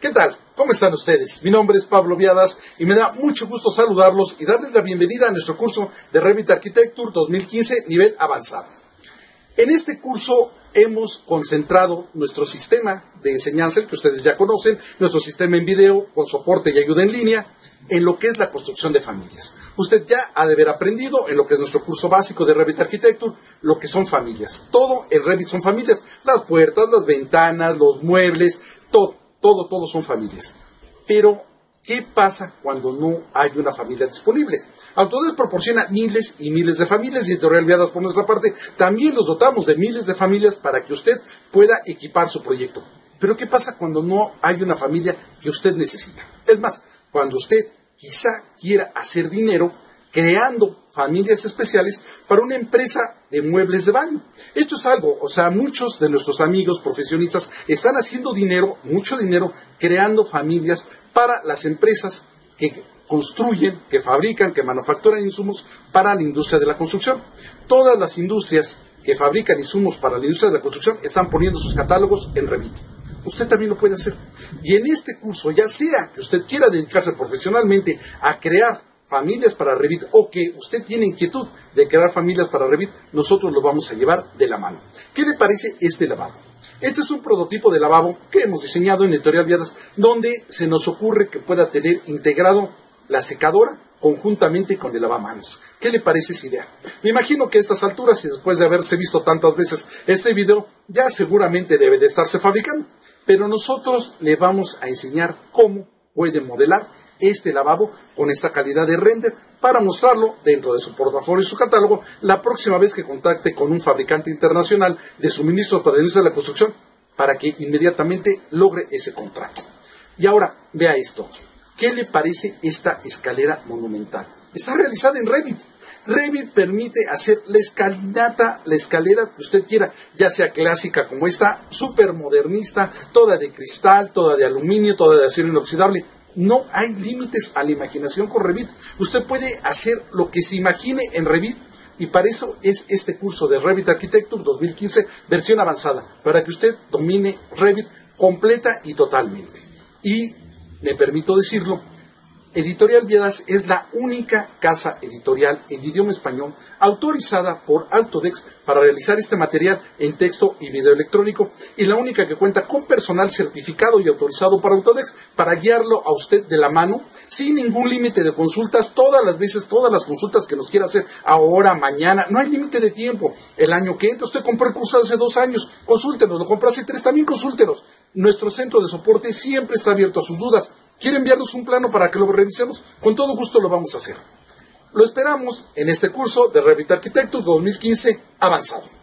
¿Qué tal? ¿Cómo están ustedes? Mi nombre es Pablo Viadas y me da mucho gusto saludarlos y darles la bienvenida a nuestro curso de Revit Architecture 2015 nivel avanzado. En este curso hemos concentrado nuestro sistema de enseñanza, el que ustedes ya conocen, nuestro sistema en video con soporte y ayuda en línea, en lo que es la construcción de familias. Usted ya ha de haber aprendido en lo que es nuestro curso básico de Revit Architecture, lo que son familias. Todo en Revit son familias, las puertas, las ventanas, los muebles, todo son familias. Pero, ¿qué pasa cuando no hay una familia disponible? Autodesk proporciona miles y miles de familias y Editorial Viadas por nuestra parte también los dotamos de miles de familias para que usted pueda equipar su proyecto. Pero, ¿qué pasa cuando no hay una familia que usted necesita? Es más, cuando usted quizá quiera hacer dinero creando familias especiales para una empresa de muebles de baño. Esto es algo, muchos de nuestros amigos profesionistas están haciendo dinero, mucho dinero, creando familias para las empresas que construyen, que fabrican, que manufacturan insumos para la industria de la construcción. Todas las industrias que fabrican insumos para la industria de la construcción están poniendo sus catálogos en Revit. Usted también lo puede hacer. Y en este curso, ya sea que usted quiera dedicarse profesionalmente a crear familias para Revit o que usted tiene inquietud de crear familias para Revit, nosotros lo vamos a llevar de la mano. ¿Qué le parece este lavabo? Este es un prototipo de lavabo que hemos diseñado en Editorial Viadas, donde se nos ocurre que pueda tener integrado la secadora conjuntamente con el lavamanos. ¿Qué le parece esa idea? Me imagino que a estas alturas y después de haberse visto tantas veces este video, ya seguramente debe de estarse fabricando. Pero nosotros le vamos a enseñar cómo puede modelar este lavabo con esta calidad de render para mostrarlo dentro de su portafolio y su catálogo la próxima vez que contacte con un fabricante internacional de suministros para la industria de la construcción para que inmediatamente logre ese contrato. Y ahora, vea esto. ¿Qué le parece esta escalera monumental? Está realizada en Revit. Revit permite hacer la escalinata, la escalera que usted quiera, ya sea clásica como esta, súper modernista, toda de cristal, toda de aluminio, toda de acero inoxidable. No hay límites a la imaginación con Revit. Usted puede hacer lo que se imagine en Revit y para eso es este curso de Revit Architecture 2015 versión avanzada, para que usted domine Revit completa y totalmente. Y me permito decirlo, Editorial Viadas es la única casa editorial en idioma español autorizada por Autodesk para realizar este material en texto y video electrónico y la única que cuenta con personal certificado y autorizado por Autodesk para guiarlo a usted de la mano sin ningún límite de consultas, todas las consultas que nos quiera hacer ahora, mañana, no hay límite de tiempo, el año que entra, usted compró el curso hace 2 años, consúltenos, lo compró hace 3, también consúltenos, nuestro centro de soporte siempre está abierto a sus dudas. ¿Quiere enviarnos un plano para que lo revisemos? Con todo gusto lo vamos a hacer. Lo esperamos en este curso de Revit Architecture 2015 avanzado.